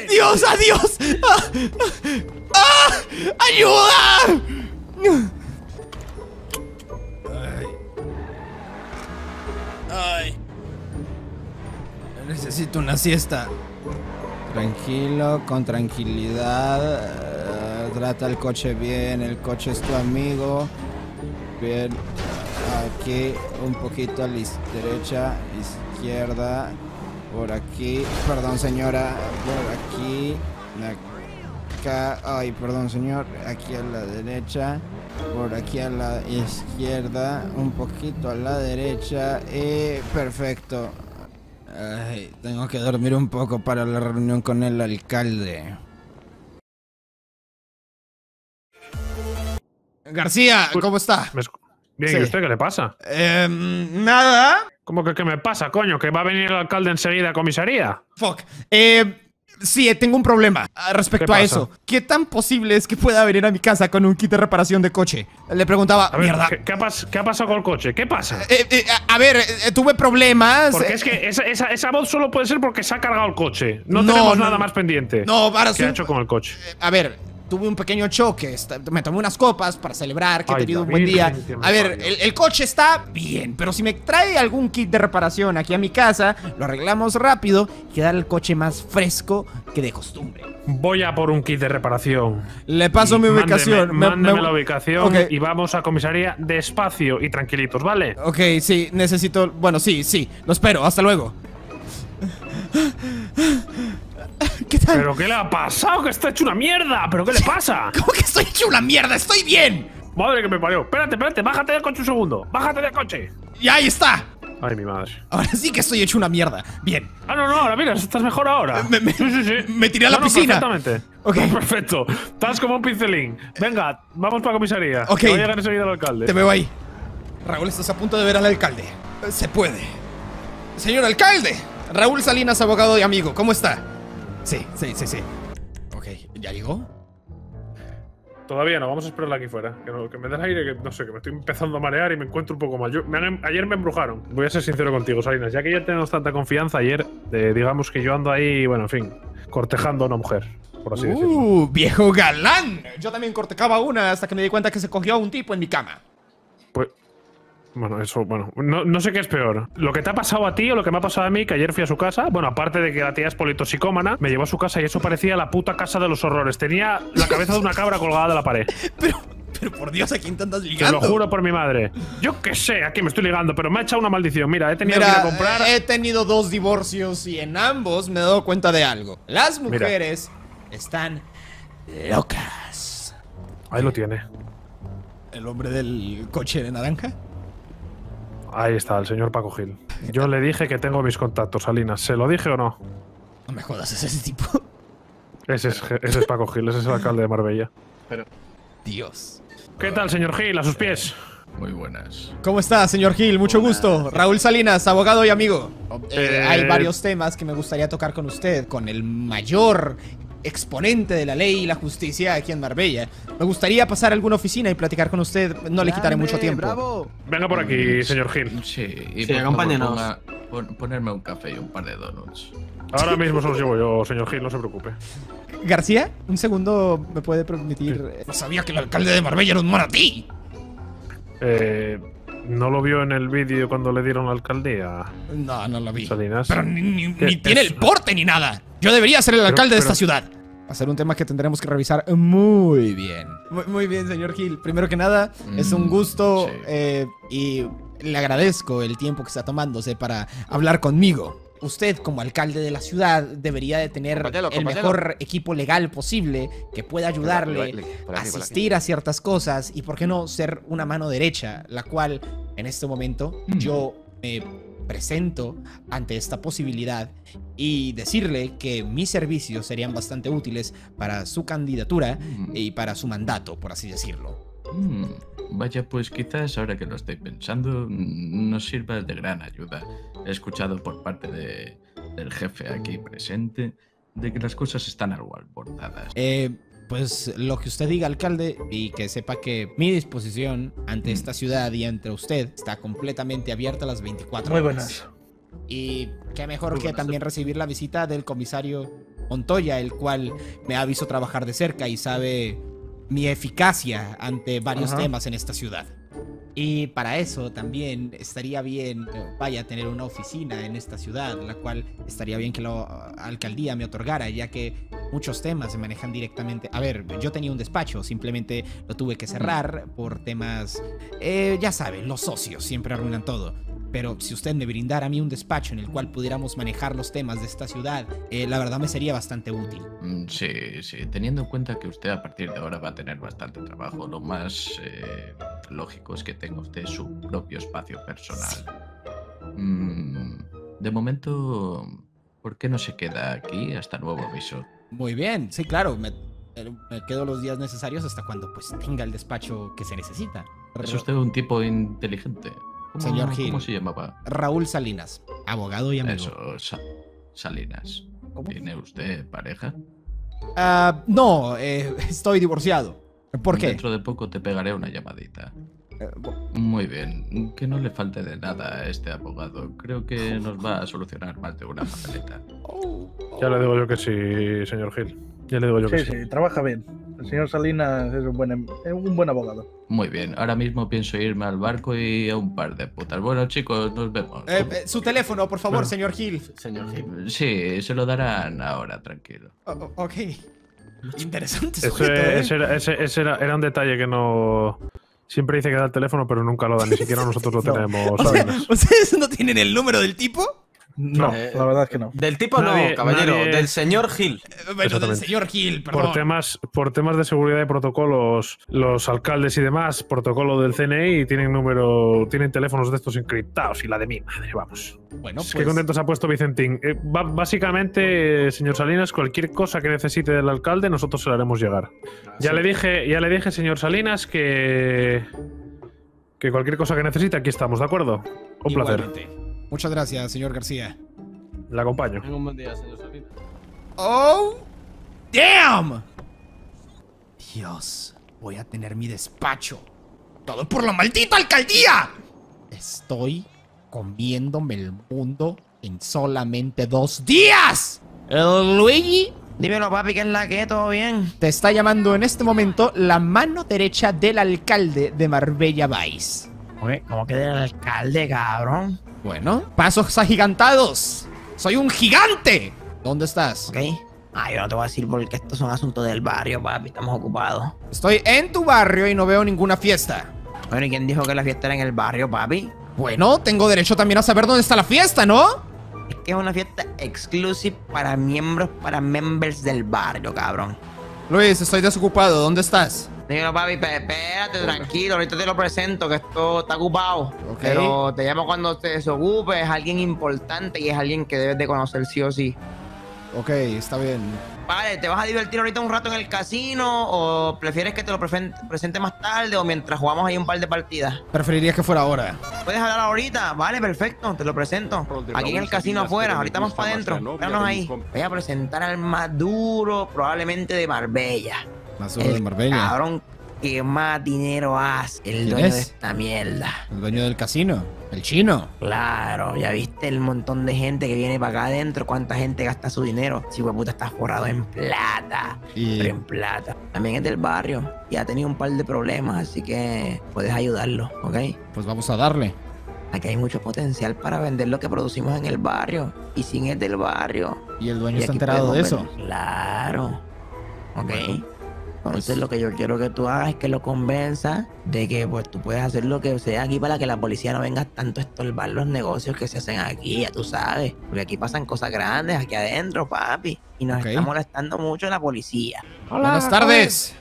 ¡Dios, adiós! ¡Ah! ¡Ah! ¡Ayuda! Ay. Ay. Necesito una siesta. Tranquilo, con tranquilidad. Uh, trata el coche bien. El coche es tu amigo. Bien. Aquí, un poquito a la derecha, izquierda. Por aquí. Perdón, señora. Por aquí. Acá. Ay, perdón, señor. Aquí a la derecha. Por aquí a la izquierda. Un poquito a la derecha. Y perfecto. Ay, tengo que dormir un poco para la reunión con el alcalde. García, ¿cómo está? Bien, sí. ¿Y usted qué le pasa? Eh, nada. ¿Cómo que qué me pasa, coño? ¿Que va a venir el alcalde enseguida a comisaría? Fuck. Eh... Sí, tengo un problema respecto a eso. ¿Qué tan posible es que pueda venir a mi casa con un kit de reparación de coche? Le preguntaba, ver, mierda. ¿Qué, qué, ha ¿Qué ha pasado con el coche? ¿Qué pasa? Eh, eh, a ver, eh, tuve problemas. Porque eh, es que esa, esa, esa voz solo puede ser porque se ha cargado el coche. No, no tenemos no, nada más pendiente. No, ahora sí. ¿Qué ha hecho con el coche? Eh, a ver. Tuve un pequeño choque, me tomé unas copas para celebrar que he tenido un buen día. A ver, el, el coche está bien, pero si me trae algún kit de reparación aquí a mi casa, lo arreglamos rápido y queda el coche más fresco que de costumbre. Voy a por un kit de reparación. Le paso mi ubicación. Mándeme, mándeme me, me... la ubicación okay. Y vamos a comisaría despacio y tranquilitos, ¿vale? Ok, sí, necesito... Bueno, sí, sí, lo espero, hasta luego. ¿Qué tal? ¿Pero qué le ha pasado? ¡Que está hecho una mierda! ¿Pero qué le pasa? ¿Cómo que estoy hecho una mierda? ¡Estoy bien! Madre que me parió. Espérate, espérate, bájate del coche un segundo. Bájate del coche. Y ahí está. Ay, mi madre. Ahora sí que estoy hecho una mierda. Bien. Ah, no, no, ahora mira, estás mejor ahora. Me, me, sí, sí, sí. Me tiré a la no, piscina. No, perfectamente. Ok. No, perfecto. Estás como un pincelín. Venga, vamos para la comisaría. Ok. Voy a llegar enseguida al alcalde. Te veo ahí. Raúl, estás a punto de ver al alcalde. Se puede. Señor alcalde. Raúl Salinas, abogado y amigo. ¿Cómo está? Sí, sí, sí, sí. Ok, ¿ya llegó? Todavía no, vamos a esperarla aquí fuera. Que, no, que me den aire, que no sé, que me estoy empezando a marear y me encuentro un poco mal. Yo, me han, ayer me embrujaron. Voy a ser sincero contigo, Salinas. Ya que ya tenemos tanta confianza, ayer, eh, digamos que yo ando ahí, bueno, en fin, cortejando a una mujer, por así decirlo. ¡Uh, viejo galán! Yo también cortejaba a una hasta que me di cuenta que se cogió a un tipo en mi cama. Pues… Bueno, eso, bueno, no, no sé qué es peor. Lo que te ha pasado a ti o lo que me ha pasado a mí, que ayer fui a su casa. Bueno, aparte de que la tía es politoxicómana, me llevó a su casa y eso parecía la puta casa de los horrores. Tenía la cabeza de una cabra colgada de la pared. Pero, pero por Dios, ¿a quién te andas ligando? Te lo juro por mi madre. Yo qué sé a quién me estoy ligando, pero me ha echado una maldición. Mira, he tenido Mira, que ir a comprar… he tenido dos divorcios y en ambos me he dado cuenta de algo. Las mujeres Mira. están locas. Ahí lo tiene. ¿El hombre del coche de naranja? Ahí está, el señor Paco Gil. Yo le dije que tengo mis contactos, Salinas. ¿Se lo dije o no? No me jodas, ¿es ese tipo? Ese es, ese es Paco Gil, ese es el alcalde de Marbella. Pero… Dios. ¿Qué tal, señor Gil? A sus pies. Muy buenas. ¿Cómo está, señor Gil? Mucho buenas. gusto. Raúl Salinas, abogado y amigo. Eh, eh... Hay varios temas que me gustaría tocar con usted, con el mayor exponente de la ley y la justicia aquí en Marbella. Me gustaría pasar a alguna oficina y platicar con usted. No le quitaré mucho tiempo. Bravo. Venga por aquí, señor Gil. Sí, y sí, acompáñenos. Ponerme un café y un par de donuts. Ahora mismo se los llevo yo, señor Gil, no se preocupe. García, un segundo, ¿me puede permitir? Sí. No sabía que el alcalde de Marbella era un manatí. Eh... ¿No lo vio en el vídeo cuando le dieron la alcaldía? No, no lo vi. Salinas. Pero ni, ni, ni tiene el porte ni nada. Yo debería ser el pero, alcalde pero, de esta ciudad. Va a ser un tema que tendremos que revisar muy bien. Muy, muy bien, señor Gil. Primero que nada, mm, es un gusto sí. eh, y le agradezco el tiempo que está tomándose para hablar conmigo. Usted, como alcalde de la ciudad, debería de tener compañero, el compañero. mejor equipo legal posible que pueda ayudarle a asistir a ciertas cosas y, por qué no, ser una mano derecha, la cual, en este momento, mm. yo me presento ante esta posibilidad y decirle que mis servicios serían bastante útiles para su candidatura mm. y para su mandato, por así decirlo. Mm. Vaya, pues quizás ahora que lo estoy pensando nos sirva de gran ayuda. He escuchado por parte de, del jefe aquí presente de que las cosas están algo alborotadas. Eh... Pues lo que usted diga, alcalde, y que sepa que mi disposición ante mm. esta ciudad y ante usted está completamente abierta a las veinticuatro horas. Muy buenas. Y qué mejor que también recibir la visita del comisario Montoya, el cual me ha visto trabajar de cerca y sabe mi eficacia ante varios Ajá. temas en esta ciudad. Y para eso también estaría bien, vaya, tener una oficina en esta ciudad, la cual estaría bien que la alcaldía me otorgara, ya que muchos temas se manejan directamente. A ver, yo tenía un despacho, simplemente lo tuve que cerrar por temas, eh, ya saben, los socios siempre arruinan todo. Pero si usted me brindara a mí un despacho en el cual pudiéramos manejar los temas de esta ciudad, eh, la verdad me sería bastante útil. Sí, sí, teniendo en cuenta que usted a partir de ahora va a tener bastante trabajo, lo más eh, lógico es que tenga usted su propio espacio personal. Sí. Mm, de momento, ¿por qué no se queda aquí hasta nuevo aviso? Muy bien, sí, claro, me, me quedo los días necesarios hasta cuando pues tenga el despacho que se necesita. Es usted un tipo inteligente. ¿Cómo, Señor Gil, ¿cómo se llamaba? Raúl Salinas, abogado y amigo. Eso, Sa Salinas. ¿Cómo? ¿Tiene usted pareja? Uh, no, eh, estoy divorciado. ¿Por qué? Dentro de poco te pegaré una llamadita. Uh, Muy bien, que no le falte de nada a este abogado. Creo que nos va a solucionar más de una papeleta. Oh, oh. Ya le digo yo que sí, señor Gil. Ya le digo yo sí, que sí. Sí, trabaja bien. El señor Salinas es un buen, es un buen abogado. Muy bien, ahora mismo pienso irme al barco y a un par de putas. Bueno, chicos, nos vemos. Eh, eh, su teléfono, por favor, bueno. señor Gil. Señor Gil. Sí, se lo darán ahora, tranquilo. Oh, ok. Interesante sujeto, ese, ¿eh? ese, era, ese, ese era, era un detalle que no... Siempre dice que da el teléfono, pero nunca lo da. Ni siquiera nosotros lo no. tenemos. O sea, ¿ustedes no tienen el número del tipo? No, eh, la verdad es que no. Del tipo nadie, no, caballero, nadie... del señor Gil. Bueno, del señor Gil, perdón. Por temas, por temas de seguridad y protocolos, los alcaldes y demás, protocolo del C N I, tienen número, tienen teléfonos de estos encriptados y la de mi madre, vamos. Bueno, pues... Qué contento se ha puesto Vicentín. Eh, básicamente, señor Salinas, cualquier cosa que necesite del alcalde, nosotros se la haremos llegar. Ah, ya, sí. le dije, ya le dije, señor Salinas, que, que cualquier cosa que necesite, aquí estamos, ¿de acuerdo? Un Igualmente. placer. Muchas gracias, señor García. La acompaño. Tengo un buen día, señor Salinas. ¡Oh! ¡Damn! Dios, voy a tener mi despacho. ¡Todo por la maldita alcaldía! Estoy comiéndome el mundo en solamente dos días. ¿El Luigi? Dímelo, papi, que es la que, ¿todo bien? Te está llamando en este momento la mano derecha del alcalde de Marbella Vice. ¿Cómo que del alcalde, cabrón? Bueno, pasos agigantados. ¡Soy un gigante! ¿Dónde estás? Ok. Ah, yo no te voy a decir porque estos son asuntos del barrio, papi. Estamos ocupados. Estoy en tu barrio y no veo ninguna fiesta. Bueno, ¿y quién dijo que la fiesta era en el barrio, papi? Bueno, tengo derecho también a saber dónde está la fiesta, ¿no? Es que es una fiesta exclusiva para miembros, para members del barrio, cabrón. Luis, estoy desocupado. ¿Dónde estás? Dímelo, papi, espérate, tranquilo, ahorita te lo presento, que esto está ocupado. Okay. Pero te llamo cuando te desocupes, es alguien importante y es alguien que debes de conocer sí o sí. Ok, está bien. Vale, ¿te vas a divertir ahorita un rato en el casino o prefieres que te lo presente más tarde o mientras jugamos ahí un par de partidas? Preferirías que fuera ahora. ¿Puedes hablar ahorita? Vale, perfecto, te lo presento. Aquí en el casino afuera, ahorita más para adentro. Espéranos ahí. Voy a presentar al más duro probablemente de Marbella. Más duro de Marbella. Cabrón que más dinero hace. El dueño es? de esta mierda. El dueño del casino. El chino. Claro, ya viste el montón de gente que viene para acá adentro. Cuánta gente gasta su dinero. Si hueputa está forrado en plata. Y... Pero en plata. También es del barrio. Y ha tenido un par de problemas, así que puedes ayudarlo, ¿ok? Pues vamos a darle. Aquí hay mucho potencial para vender lo que producimos en el barrio. Y sin el del barrio. ¿Y el dueño y está enterado de eso? Vender. Claro. ¿Ok? Bueno. Entonces lo que yo quiero que tú hagas es que lo convenzas de que pues tú puedes hacer lo que sea aquí para que la policía no venga tanto a estorbar los negocios que se hacen aquí, ya tú sabes. Porque aquí pasan cosas grandes, aquí adentro, papi. Y nos okay. está molestando mucho la policía. Hola, Buenas tardes.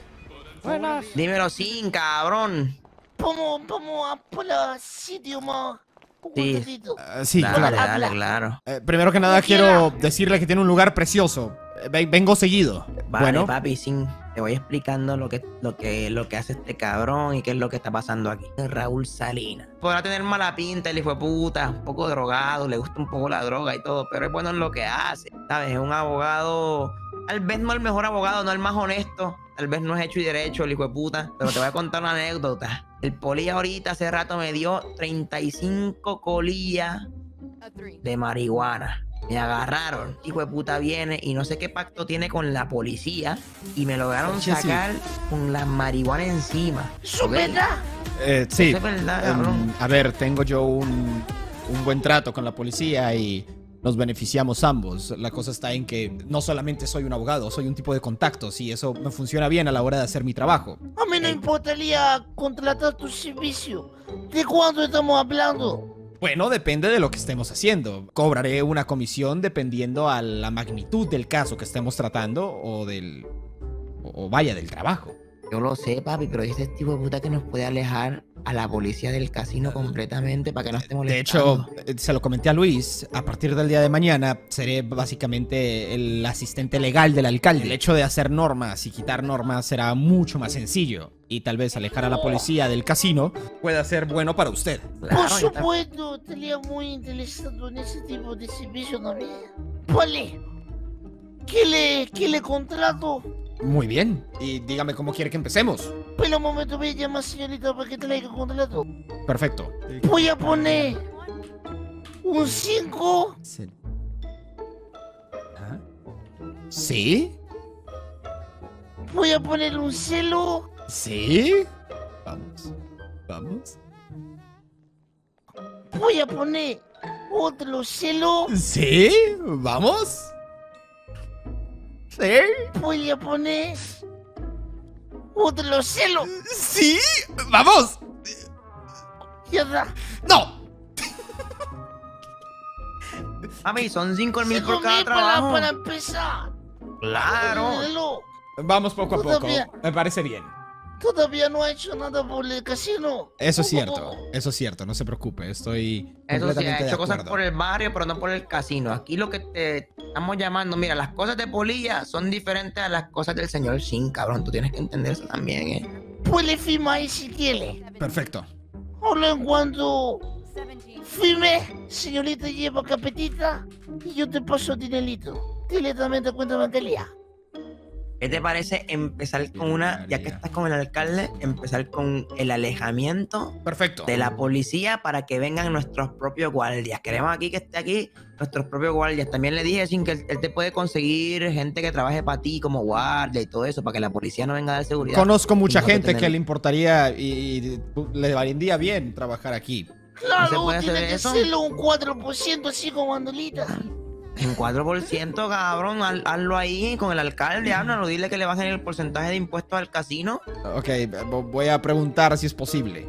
Buenas. Dímelo, sin cabrón. Vamos, vamos a por el sitio más Un huertecito. Uh, sí, dale, claro. Dale, claro. Eh, primero que nada, quiero decirle que tiene un lugar precioso. Eh, vengo seguido. Vale, bueno, papi, sin... te voy explicando lo que, lo, que, lo que hace este cabrón y qué es lo que está pasando aquí. Raúl Salinas. Podrá tener mala pinta, él fue puta, un poco drogado, le gusta un poco la droga y todo, pero es bueno en lo que hace. ¿Sabes? Es un abogado, tal vez no el mejor abogado, no el más honesto. Tal vez no es hecho y derecho, el hijo de puta. Pero te voy a contar una anécdota. El polilla ahorita hace rato me dio treinta y cinco colillas de marihuana. Me agarraron. Hijo de puta viene y no sé qué pacto tiene con la policía. Y me lograron sí, sacar sí. con la marihuana encima. ¿Supeta? Eh, sí. ¿Eso es verdad, cabrón? Um, a ver, tengo yo un, un buen trato con la policía y... nos beneficiamos ambos. La cosa está en que no solamente soy un abogado, soy un tipo de contactos y eso me funciona bien a la hora de hacer mi trabajo. A mí no importaría contratar tu servicio. ¿De cuánto estamos hablando? Bueno, depende de lo que estemos haciendo. Cobraré una comisión dependiendo a la magnitud del caso que estemos tratando o del... o vaya, del trabajo. Yo lo sé, papi, pero este tipo de puta que nos puede alejar a la policía del casino completamente para que no esté molestando. De hecho, se lo comenté a Luis, a partir del día de mañana seré básicamente el asistente legal del alcalde. El hecho de hacer normas y quitar normas será mucho más sencillo. Y tal vez alejar a la policía del casino pueda ser bueno para usted. Claro, por supuesto, estaría muy interesado en ese tipo de servicio, ¿no? Vale, ¿qué le, qué le contrato? Muy bien, y dígame cómo quiere que empecemos. Pero un momento, voy a llamar señorita para que traiga un contrato. Perfecto. Voy a poner un cinco. ¿Ah? ¿Sí? Voy a poner un celo. ¿Sí? Vamos, vamos. Voy a poner otro celo. ¿Sí? Vamos. ¿Sí? Voy a poner otro celo. Sí, vamos. Mierda. No. A mí son cinco mil por cada trabajo. Para, para empezar. Claro. Vamos poco todavía, a poco. Me parece bien. Todavía no ha hecho nada por el casino. Eso es cierto. Eso es cierto. No se preocupe. Estoy completamente de acuerdo. Eso sí, ha hecho cosas por el barrio, pero no por el casino. Aquí lo que te estamos llamando, mira, las cosas de polilla son diferentes a las cosas del señor Shin, cabrón. Tú tienes que entender eso también, ¿eh? Puede firmar ahí si quiere. Perfecto. Ahora en cuanto firme, señorita, lleva capetita y yo te paso dinerito directamente a cuenta bancaria. ¿Qué te parece empezar con una, ya que estás con el alcalde, empezar con el alejamiento perfecto de la policía para que vengan nuestros propios guardias? Queremos aquí que esté aquí nuestros propios guardias. También le dije, Shin, que él te puede conseguir gente que trabaje para ti como guardia y todo eso, para que la policía no venga a dar seguridad. Conozco mucha gente tener... que le importaría y, y le valdría bien trabajar aquí. Claro, ¿no tiene que hacerlo un cuatro por ciento así como bandolita? En cuatro por ciento, cabrón, hazlo ahí con el alcalde, háblalo, dile que le bajen el porcentaje de impuestos al casino. Ok, voy a preguntar si es posible.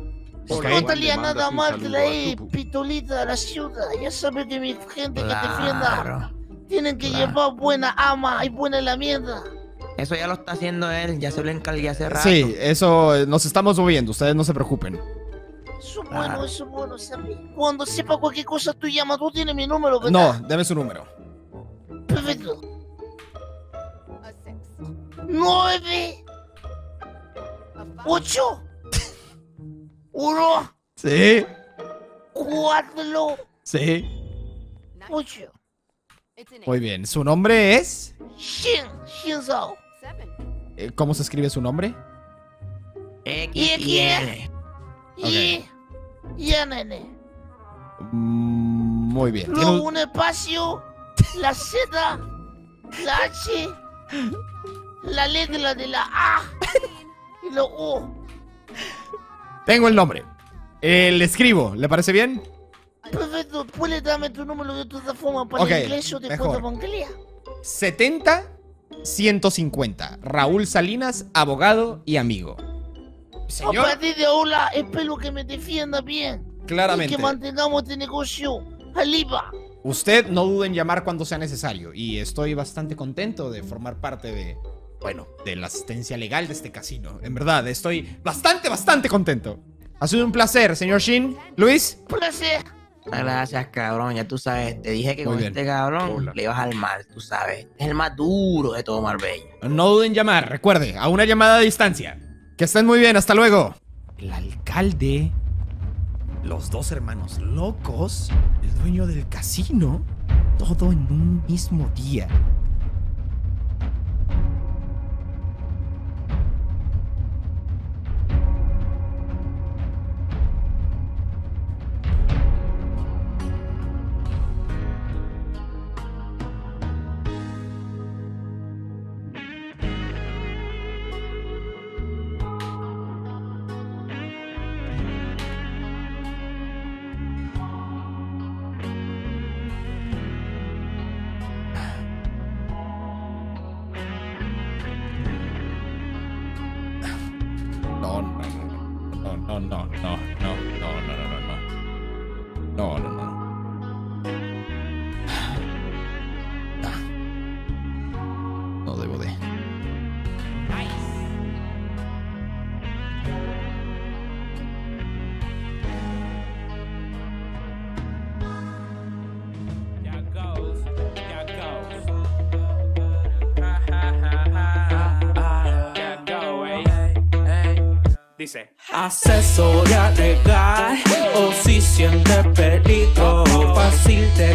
Okay. No te nada mal de ahí, pitolita de la ciudad, ya sabes que mi gente claro, que defienda tienen que claro. llevar buena ama y buena la mierda. Eso ya lo está haciendo él, ya se lo encargué hace rato. Sí, eso, nos estamos moviendo, ustedes no se preocupen. Eso es bueno, claro. eso es bueno, ¿sabes? Cuando sepa cualquier cosa tú llamas, tú tienes mi número, ¿verdad? No, dame su número. Perfecto. Nueve. Ocho. Uno. Sí. Cuatro. Sí. Ocho. Muy bien, ¿su nombre es? Shin, Shin Zhao. ¿Cómo se escribe su nombre? X. Okay. Y... ya, nene. Muy bien. Luego un espacio, la Z, la H, la letra de la A y la O. Tengo el nombre. Eh, le escribo, ¿le parece bien? Perfecto, puedes darme tu número de todas formas para okay, el ingreso de Puerto Bancaria. setenta ciento cincuenta. Raúl Salinas, abogado y amigo. Señor. A partir de ahora, espero que me defienda bien. Claramente. Y que mantengamos este negocio arriba. Usted no dude en llamar cuando sea necesario. Y estoy bastante contento de formar parte de, bueno, de la asistencia legal de este casino. En verdad, estoy bastante, bastante contento. Ha sido un placer, señor Shin. Luis. Placer. Gracias, cabrón. Ya tú sabes, te dije que Muy con bien. este cabrón Hola. le ibas al mal, tú sabes. Es el más duro de todo Marbella. No duden llamar, recuerde, a una llamada de distancia. Que estén muy bien, hasta luego. El alcalde, los dos hermanos locos, el dueño del casino, todo en un mismo día. Asesoría legal o si sientes peligro, fácil te